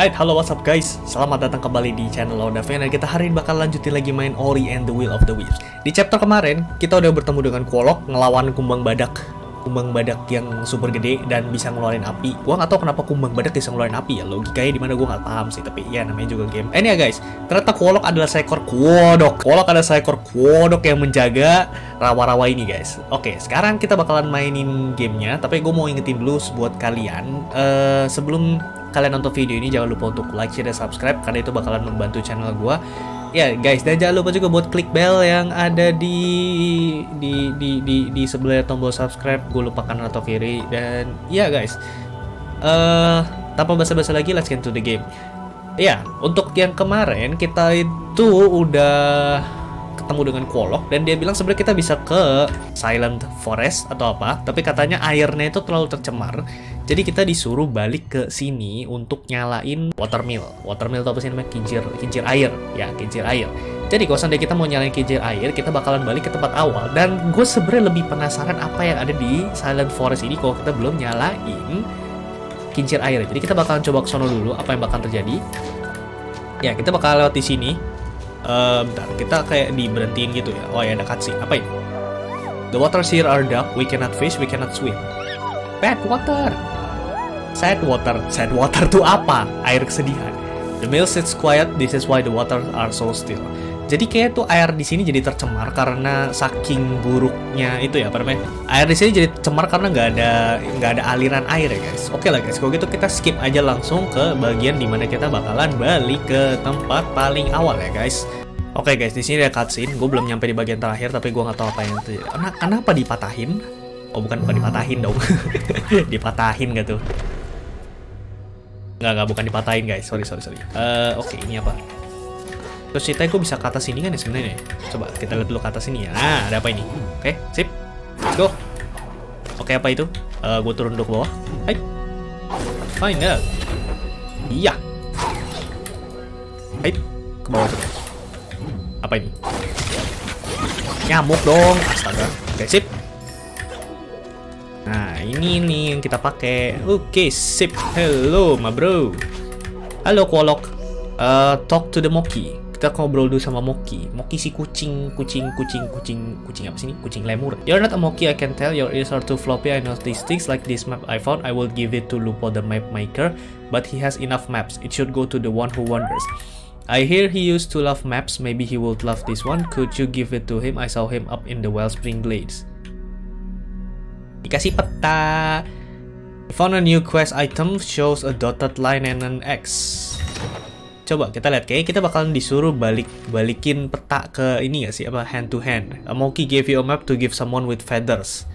Alright, halo what's up guys, selamat datang kembali di channel Laudavian. Dan kita hari ini bakal lanjutin lagi main Ori and the Will of the Wisps. Di chapter kemarin, kita udah bertemu dengan Kwolok ngelawan kumbang badak yang super gede dan bisa ngeluarin api. Gua nggak tahu kenapa kumbang badak bisa ngeluarin api ya, logikanya di mana gua nggak paham sih, tapi ya namanya juga game. Ini ya guys, ternyata Kwolok adalah seekor kodok. Kwolok adalah seekor kodok yang menjaga rawa-rawa ini guys. Oke, sekarang kita bakalan mainin gamenya, tapi gua mau ingetin dulu buat kalian, sebelum kalian nonton video ini jangan lupa untuk like, share, dan subscribe karena itu bakalan membantu channel gua. Ya guys, dan jangan lupa juga buat klik bell yang ada di sebelah tombol subscribe, gue lupa kanan atau kiri. Dan ya guys, tanpa basa-basi lagi, let's get to the game. Ya, untuk yang kemarin kita itu udah ketemu dengan Kwolok dan dia bilang sebenarnya kita bisa ke Silent Forest atau apa, tapi katanya airnya itu terlalu tercemar. Jadi kita disuruh balik ke sini untuk nyalain watermill. Watermill itu apa sih namanya? Kincir air. Ya, kincir air. Jadi kalau seandainya kita mau nyalain kincir air, kita bakalan balik ke tempat awal. Dan gue sebenarnya lebih penasaran apa yang ada di Silent Forest ini kalau kita belum nyalain kincir air. Jadi kita bakalan coba ke sono dulu apa yang bakal terjadi. Ya, kita bakal lewat di sini. Bentar, kita kayak diberhentiin gitu ya. Oh ya, ada cutscene. Apa ini? The waters here are dark. We cannot fish, we cannot swim. Bad water. Sad water tuh apa? Air kesedihan. The mill sits quiet, this is why the waters are so still. Jadi kayak tuh air di sini jadi tercemar karena saking buruknya itu ya, apa namanya? Air di sini jadi tercemar karena nggak ada aliran air ya guys. Oke lah guys, kalau gitu kita skip aja langsung ke bagian dimana kita bakalan balik ke tempat paling awal ya guys. Oke guys, di sini ada cutscene. Gue belum nyampe di bagian terakhir, tapi gue nggak tahu apa yang terjadi. Kenapa dipatahin? Oh bukan dipatahin dong. Dipatahin gak tuh? Nggak, bukan dipatahin guys. Sorry. Oke, ini apa? Terus ceritanya gue bisa ke atas sini kan ya sebenarnya. Coba kita lihat dulu ke atas sini ya. Nah, ada apa ini? Oke, sip. Let's go. Oke, apa itu? Gue turun dulu ke bawah. Hai. Find out. Iya. Hai. Ke bawah coba. Apa ini? Nyamuk dong. Astaga. Oke, sip. Nah, ini nih yang kita pakai. Oke, sip. Hello, ma bro. Halo, Kwolok. Talk to the Moki. Kita ngobrol dulu sama Moki. Moki si kucing apa sih ini? Kucing lemur. You're not a Moki, I can tell. Your ears are too floppy. I know these things like this map I found. I will give it to Lupo the map maker, but he has enough maps. It should go to the one who wanders. I hear he used to love maps. Maybe he would love this one. Could you give it to him? I saw him up in the Wellspring Glades. Dikasih peta. I found a new quest item. Shows a dotted line and an X. Coba kita lihat, kayaknya kita bakalan disuruh balikin peta ke ini ya sih, apa hand to hand. A monkey gave you a map to give someone with feathers.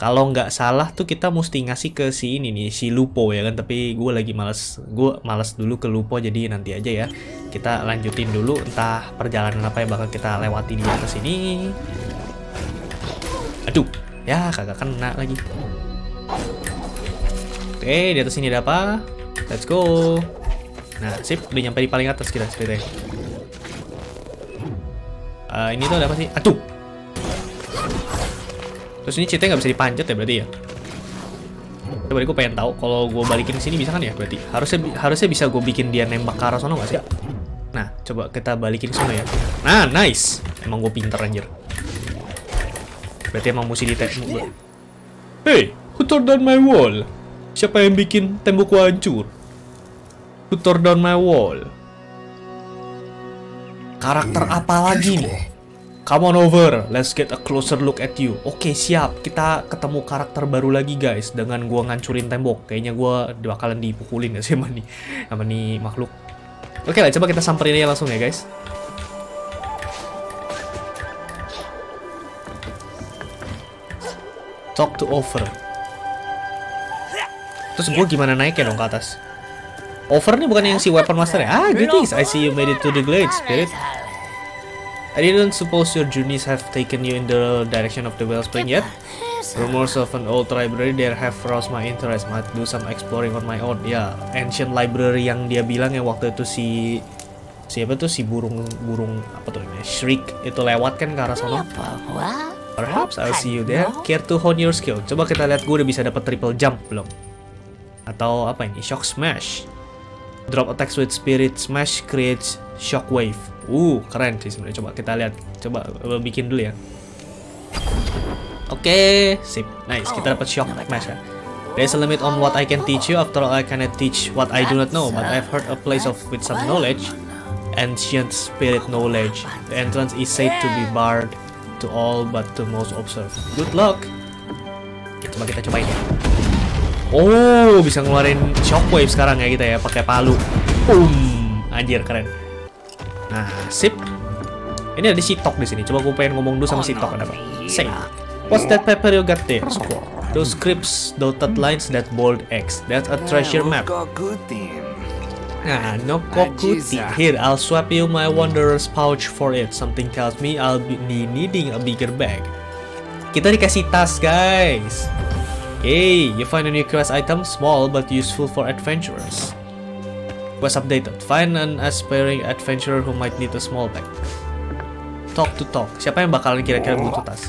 Kalau nggak salah tuh kita mesti ngasih ke si ini nih, si Lupo ya kan, tapi gue lagi males dulu ke Lupo, jadi nanti aja ya. Kita lanjutin dulu entah perjalanan apa yang bakal kita lewati di atas ini. Aduh, ya kagak kena lagi. Oke, di atas ini ada apa? Let's go. Nah, sip, udah nyampe di paling atas kita ceritanya. Ini tuh ada apa sih? Aduh! Terus ini ceritanya nggak bisa dipanjat ya berarti ya? Coba gue pengen tahu kalau gue balikin ke sini bisa kan ya berarti? Harusnya bisa gue bikin dia nembak ke arah sono nggak sih? Nah, coba kita balikin ke sono ya. Nah, nice! Emang gue pinter anjir. Berarti emang mesti dites. Hey, who tore down my wall? Siapa yang bikin tembok gue hancur? Tutor down my wall. Karakter apa lagi nih? Come on over, let's get a closer look at you. Oke, siap, kita ketemu karakter baru lagi guys. Dengan gua ngancurin tembok, kayaknya gua bakalan dipukulin ya sih sama nih makhluk. Oke lah, coba kita samperin aja langsung ya guys. Talk to over. Terus gua gimana naiknya dong ke atas? Over nih bukan yang si weapon master ya? Ah, greetings. I see you made it to the glade, spirit. I didn't suppose your journeys have taken you in the direction of the wellspring yet. Rumors of an old library there have roused my interest. Might do some exploring on my own. Ya, ancient library yang dia bilang yang waktu itu si burung apa tuh namanya? Shriek itu lewat kan ke arah sana. Perhaps I'll see you there. Care to hone your skill. Coba kita lihat gue udah bisa dapat triple jump belum? Atau apa ini? Shock smash. Drop attacks with spirit smash creates shockwave. Keren sih sebenarnya. Coba kita lihat. Coba bikin dulu ya. Oke, sip. Nice, kita dapat shock smash ya. There's a limit on what I can teach you. After all, I cannot teach what I do not know. But I've heard a place of with some knowledge, ancient spirit knowledge. The entrance is said to be barred to all, but to most observe. Good luck. Coba kita cobain ya. Oh, bisa ngeluarin shockwave sekarang ya kita ya, pakai palu. Anjir keren. Nah, sip. Ini ada si Tok di sini. Coba gue pengen ngomong dulu sama si Tok apa. Say, what's that paper you got there? Those scripts, dotted lines, that bold X. That's a treasure map. Ah, no kokuti. Here, I'll swap you my wanderer's pouch for it. Something tells me I'll be needing a bigger bag. Kita dikasih tas, guys. Hey, you find a new quest item, small but useful for adventurers. Quest updated. Find an aspiring adventurer who might need a small bag. Talk to talk. Siapa yang bakalan kira-kira butuh tas?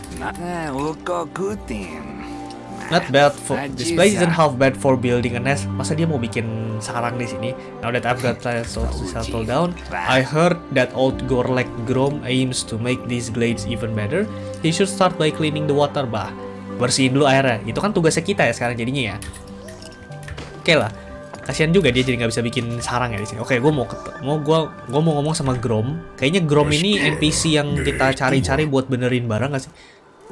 Not bad for this place isn't half bad for building a nest. Masa dia mau bikin sarang di sini? Now that I've got plans to settle down, I heard that old Gorlek Grom aims to make these glades even better. He should start by cleaning the water bah. Bersihin dulu airnya. Itu kan tugasnya kita ya sekarang jadinya ya. Oke lah. Kasihan juga dia jadi nggak bisa bikin sarang ya di sini. Oke, gue mau ngomong sama Grom. Kayaknya Grom ini NPC yang kita cari-cari buat benerin barang nggak sih?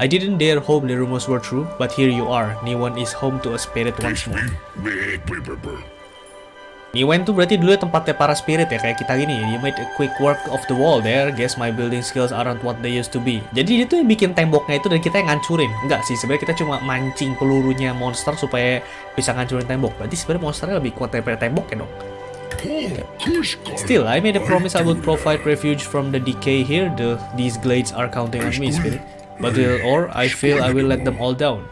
I didn't dare hope the rumors were true, but here you are. Niwan is home to a spirit once more. Niwan tuh berarti dulu tempatnya para spirit ya, kayak kita gini. You made a quick work of the wall there. Guess my building skills aren't what they used to be. Jadi dia tuh bikin temboknya itu dan kita yang ngancurin. Enggak sih, sebenarnya kita cuma mancing pelurunya monster supaya bisa ngancurin tembok. Berarti sebenarnya monsternya lebih kuat daripada tembok ya dong. Still, I made a promise I would provide refuge from the decay here. These glades are counting on me, spirit. But or I feel I will let them all down.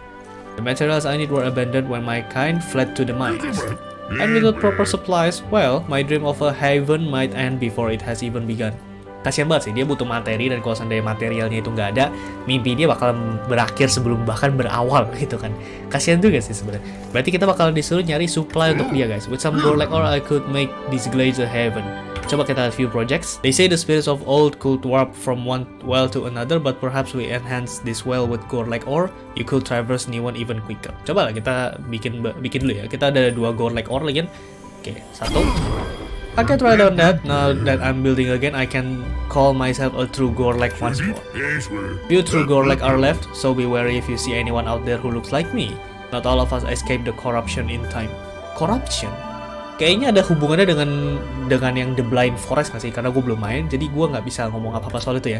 The materials I need were abandoned when my kind fled to the mines. And without proper supplies, well, my dream of a haven might end before it has even begun. Kasian banget sih, dia butuh materi dan kalau seandainya materialnya itu nggak ada, mimpi dia bakal berakhir sebelum bahkan berawal gitu kan. Kasian juga sih sebenarnya. Berarti kita bakal disuruh nyari supply untuk dia guys. With some Gorlek or I could make this glades a haven. Coba kita lihat few projects. They say the spirits of old could warp from one well to another, but perhaps we enhance this well with Gorlek ore. You could traverse Niwan even quicker. Coba lah kita bikin dulu ya. Kita ada 2 Gorlek ore lagi kan. Oke, 1. I can try down that. Now that I'm building again, I can call myself a true Gorlek once more. Few true Gorlek are left, so be wary if you see anyone out there who looks like me. Not all of us escaped the corruption in time. Corruption? Kayaknya ada hubungannya dengan yang The Blind Forest nggak sih? Karena gue belum main, jadi gue nggak bisa ngomong apa-apa soal itu ya.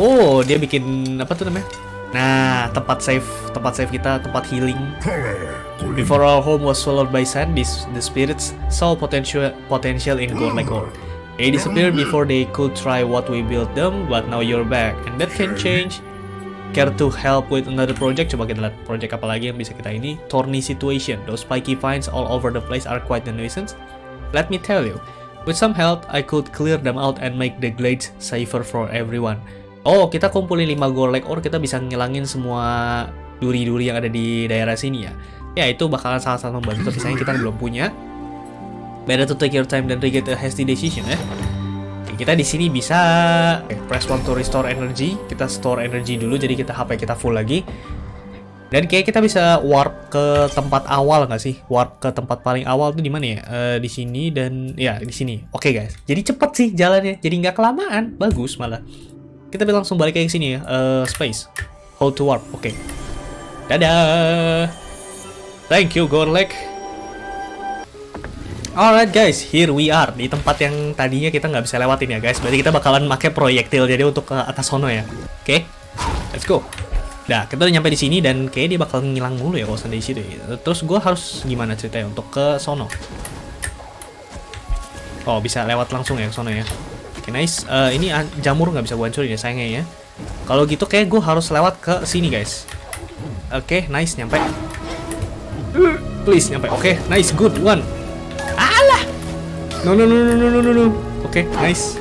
Oh, dia bikin apa tuh namanya? Nah, tempat save kita, tempat healing. Before our home was swallowed by sand, the spirits saw potential in Gorlek ore. They disappeared before they could try what we built them, but now you're back, and that can change. Care to help with another project? Coba kita lihat project apa lagi yang bisa kita ini. Thorny situation. Those spiky vines all over the place are quite a nuisance. Let me tell you, with some help, I could clear them out and make the glades safer for everyone. Oh, kita kumpulin 5 Gorlek ore, kita bisa ngilangin semua duri-duri yang ada di daerah sini ya. Ya, itu bakalan sangat-sangat membantu, tapi sayang kita belum punya. Better to take your time than regret a hasty decision ya. Kita di sini bisa press 1 to restore energy. Kita store energy dulu, jadi kita HP kita full lagi. Dan kayak kita bisa warp ke tempat awal nggak sih? Warp ke tempat paling awal tuh di mana ya? Di sini dan ya di sini. Oke guys, jadi cepet sih jalannya. Jadi nggak kelamaan, bagus malah. Kita langsung balik ke sini ya. Space, hold to warp. Oke. Dadah. Thank you Gorlek. Alright guys, here we are di tempat yang tadinya kita nggak bisa lewatin ya guys. Berarti kita bakalan pakai proyektil jadi untuk ke atas sono ya. Oke, let's go. Nah, kita udah nyampe di sini dan kayak dia bakal ngilang mulu ya kalau sampai di situ. Terus gue harus gimana ceritanya untuk ke sono? Oh, bisa lewat langsung ya ke sono ya. Oke, nice. Ini jamur nggak bisa gue hancurin ya sayangnya ya. Kalau gitu kayak gue harus lewat ke sini guys. Oke, nice nyampe. Please nyampe. Oke, nice, good one. No. Oke, nice.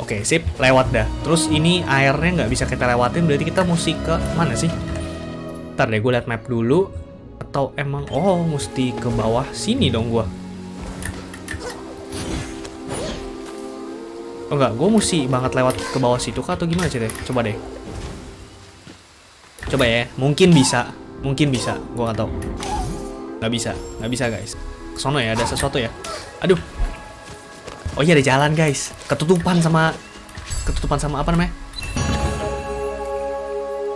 Oke, sip, lewat dah. Terus ini airnya nggak bisa kita lewatin, berarti kita mesti ke mana sih? Ntar deh, gue liat map dulu. Atau emang, oh mesti ke bawah sini dong gua. Oh enggak, gua mesti banget lewat ke bawah situ kah atau gimana ceritanya? Coba deh. Coba ya, mungkin bisa. Mungkin bisa, gua nggak tahu. Nggak bisa guys. Kesono ya, ada sesuatu ya. Aduh. Oh iya ada jalan guys. Ketutupan sama apa namanya?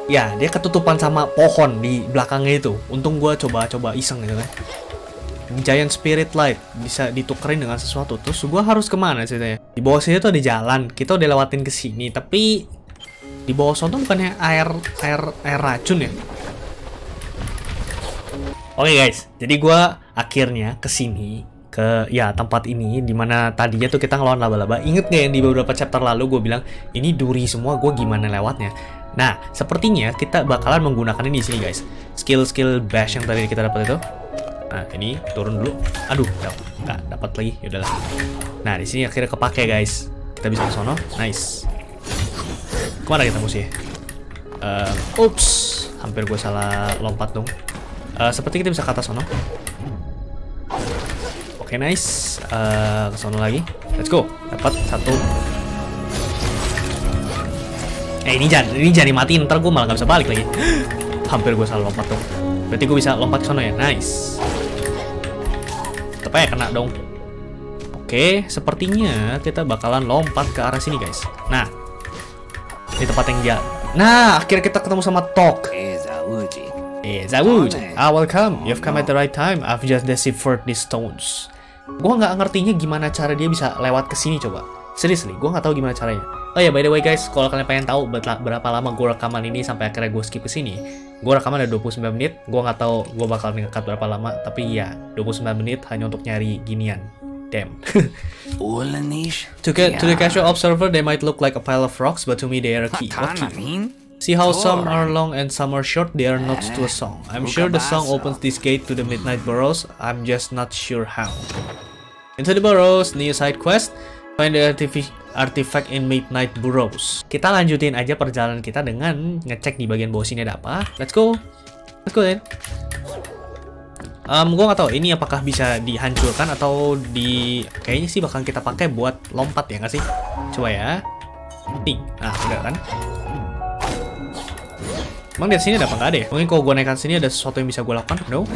Ya, dia ketutupan sama pohon di belakangnya itu. Untung gue coba iseng gitu kan. Giant Spirit Light bisa ditukerin dengan sesuatu. Terus gue harus kemana ceritanya? Di bawah sini tuh ada jalan. Kita udah lewatin ke sini. Tapi di bawah sana bukannya air racun ya? Oke guys, jadi gue akhirnya kesini ke ya tempat ini dimana tadinya tuh kita ngelawan laba-laba. Ingat nggak yang di beberapa chapter lalu gue bilang ini duri semua, gue gimana lewatnya? Nah, sepertinya kita bakalan menggunakan ini di sini guys. Skill bash yang tadi kita dapat itu. Nah, ini turun dulu. Aduh, nggak dapat lagi. Ya udahlah. Nah, di sini akhirnya kepake guys. Kita bisa ke sono. Nice. Kemana kita mesti? Oops, hampir gue salah lompat dong. Seperti kita bisa ke atas sono. Oke, nice. Ke sono lagi. Let's go. Dapat satu. Ini jangan dimatiin, ntar gue malah gak bisa balik lagi. Hampir gue salah lompat dong. Berarti gue bisa lompat ke sana ya, nice. Tetep aja kena dong. Oke, sepertinya kita bakalan lompat ke arah sini guys. Nah, ini tempat yang jalan. Nah, akhirnya kita ketemu sama Tok. Zawuji, welcome. You've come at the right time. I've just deciphered these stones. Gue nggak ngertinya gimana cara dia bisa lewat ke sini coba. Seriously, gue nggak tahu gimana caranya. Oh ya, by the way guys, kalau kalian pengen tahu berapa lama gue rekaman ini sampai akhirnya gue skip ke sini, gue rekaman ada 29 menit. Gue nggak tahu gue bakal ngekat berapa lama, tapi ya 29 menit hanya untuk nyari ginian. Damn. To the casual observer, they might look like a pile of rocks, but to me they are a key. See how some are long and some are short. They are notes to a song. I'm sure the song opens this gate to the Midnight Burrows. I'm just not sure how. Into the Burrows, new side quest. Find the artifact in Midnight Burrows. Kita lanjutin aja perjalanan kita dengan ngecek di bagian bawah sini ada apa. Let's go then. Gue nggak tahu ini apakah bisa dihancurkan atau di kayaknya sih bakal kita pakai buat lompat ya nggak sih? Coba ya. Ting. Nah, udah kan. Emang di sini ada apa nggak ada ya? Mungkin kalau gue naikkan sini ada sesuatu yang bisa gue lakukan? No.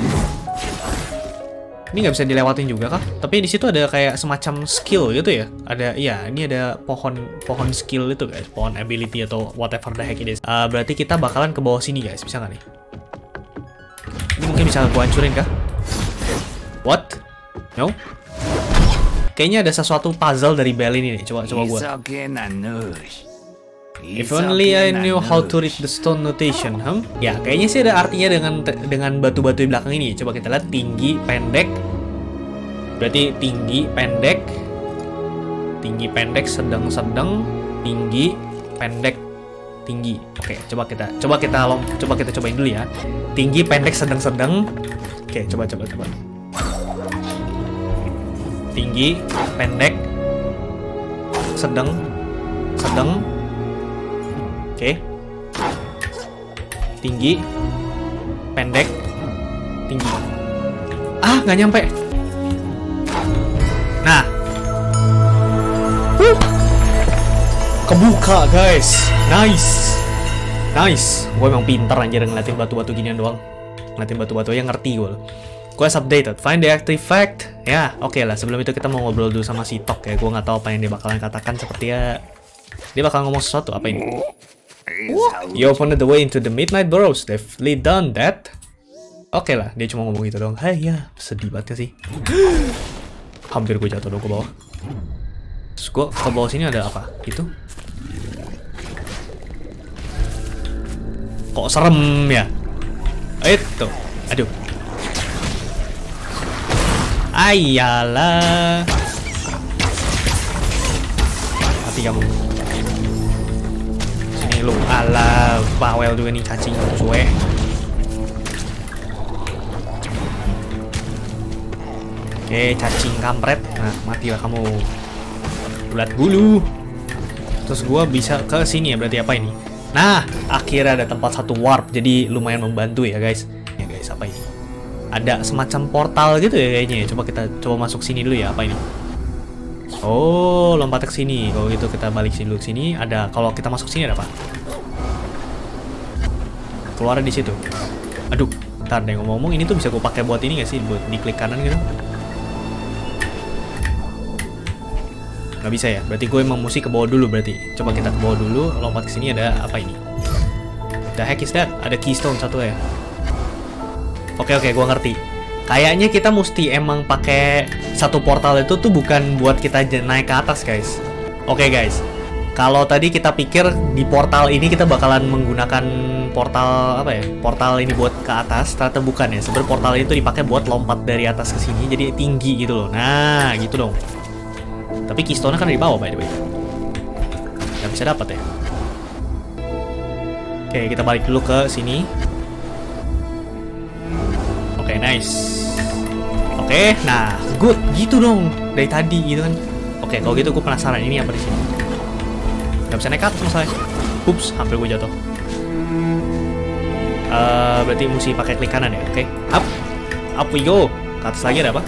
Ini nggak bisa dilewatin juga kah? Tapi di situ ada kayak semacam skill gitu ya. Ada, ya ini ada pohon skill itu guys, pohon ability atau whatever the heck it is. Berarti kita bakalan ke bawah sini guys, bisa nggak nih? Ini mungkin bisa gua hancurin kah? What? No? Kayaknya ada sesuatu puzzle dari bel ini nih. Coba gua. If only I knew how to read the stone notation, huh? Ya, kayaknya sih ada artinya dengan batu-batu di belakang ini. Coba kita lihat, tinggi, pendek. Berarti tinggi, pendek, sedang, tinggi, pendek, tinggi. Oke, coba kita cobain dulu ya. Tinggi, pendek, sedang. Oke, coba. Tinggi, pendek, sedang. Oke. Tinggi, pendek, tinggi. Ah, nggak nyampe. Nah. Kebuka, guys. Nice. Gue emang pinter anjir ngeliatin batu-batu ginian doang. Ngeliatin batu-batu yang ngerti gue. Quest updated. Find the artifact. Ya, oke lah. Sebelum itu kita mau ngobrol dulu sama si Tok ya. Gue nggak tahu apa yang dia bakalan katakan. Sepertinya dia bakal ngomong sesuatu. Apa ini? What? You opened the way into the Midnight Burrows. They've done that. Oke lah, dia cuma ngomong gitu dong. Hai ya, sedih banget sih. Hampir gue jatuh dong ke bawah. Terus gue ke bawah sini ada apa? Itu? Kok serem ya? Itu. Aduh. Ayalah. Mati kamu. Lu ala bawel juga nih cacing gue. Oke, cacing kampret. Nah, matilah kamu. Bulat bulu. Terus gua bisa ke sini ya, berarti apa ini? Nah, akhirnya ada tempat satu warp. Jadi lumayan membantu ya, guys. Ya guys, apa ini? Ada semacam portal gitu ya kayaknya. Coba kita coba masuk sini dulu ya. Apa ini? Oh, lompat ke sini. Kalau gitu kita balik sini dulu ke sini. Ada, kalau kita masuk sini ada apa? Keluar di situ. Aduh, ntar deh ngomong-ngomong ini tuh bisa gue pakai buat ini gak sih? Buat diklik kanan gitu. Nggak bisa ya? Berarti gue emang mesti ke bawah dulu berarti. Coba kita ke bawah dulu, lompat ke sini ada apa ini? The heck is that? Ada keystone satu ya. Oke, gue ngerti. Kayaknya kita mesti emang pakai satu portal itu tuh bukan buat kita naik ke atas, guys. Oke, guys. Kalau tadi kita pikir di portal ini kita bakalan menggunakan portal apa ya? Portal ini buat ke atas, ternyata bukan ya. Sebenarnya portal itu dipakai buat lompat dari atas ke sini, jadi tinggi gitu loh. Nah, gitu dong. Tapi keystone-nya kan di bawah, by the way. Nggak bisa dapat ya. Oke, kita balik dulu ke sini. Oke, nice. Oke, nah, good gitu dong dari tadi gitu kan. Oke, kalau gitu gue penasaran ini apa di sini. Gak bisa nekat misalnya. Ups, hampir gue jatuh. Berarti mesti pakai klik kanan ya. Oke, up, up we go. Ke atas lagi ada apa?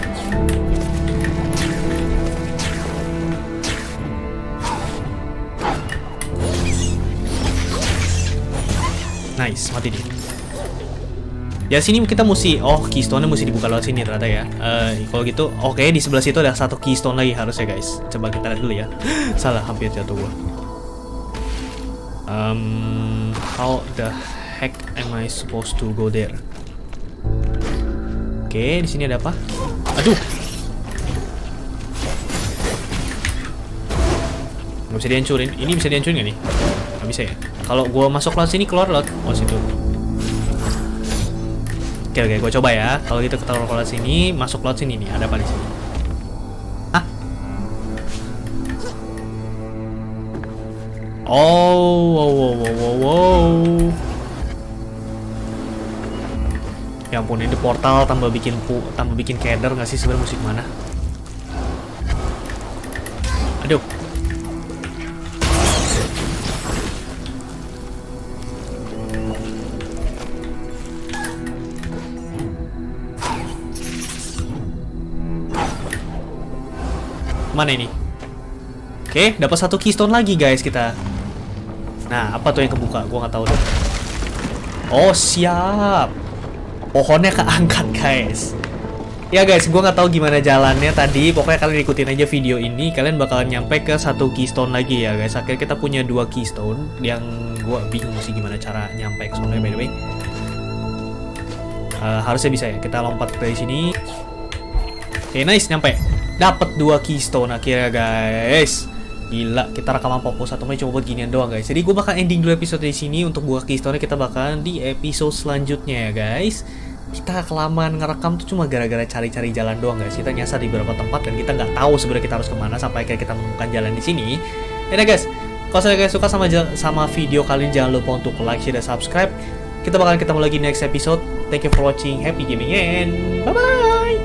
Nice, mati dia. Ya sini kita mesti, oh keystone-nya mesti dibuka lewat sini ternyata ya. Kalau gitu, oke, di sebelah situ ada satu keystone lagi harusnya guys. Coba kita lihat dulu ya. Salah, hampir jatuh gua. How the heck am I supposed to go there? Oke, di sini ada apa? Aduh. Nggak bisa dihancurin. Ini bisa dihancurin nggak nih? Nggak bisa ya. Kalau gua masuk lewat sini keluar lewat situ. Oke, gue coba ya. Kalau gitu kita keluar sini, masuk laut sini nih. Ada apa di sini? Ah? Oh, wow. Ya ampun, ini portal tambah bikin keder nggak sih sebenarnya musik mana? Aduh. Mana ini? Oke, dapat satu keystone lagi guys kita. Nah, apa tuh yang kebuka? Gua nggak tahu deh. Oh siap, pohonnya keangkat guys. Ya guys, gua nggak tahu gimana jalannya tadi. Pokoknya kalian ikutin aja video ini, kalian bakalan nyampe ke satu keystone lagi ya guys. Akhirnya kita punya dua keystone yang gua bingung sih gimana cara nyampe ke sana. By the way, harusnya bisa ya. Kita lompat dari sini. Oke, nice, nyampe. Dapat dua keystone akhirnya guys. Gila, kita rekaman popos 1 menit cuma buat ginian doang guys. Jadi gue bakal ending dulu episode di sini. Untuk buka keystone kita bakalan di episode selanjutnya ya guys. Kita kelamaan ngerekam tuh cuma gara-gara cari-cari jalan doang guys. Kita nyasar di beberapa tempat dan kita nggak tahu sebenarnya kita harus kemana sampai akhirnya kita menemukan jalan di sini. Ya guys, kalau kalian suka sama video kali ini, jangan lupa untuk like, share, dan subscribe. Kita bakalan ketemu lagi next episode. Thank you for watching, happy gaming and bye bye.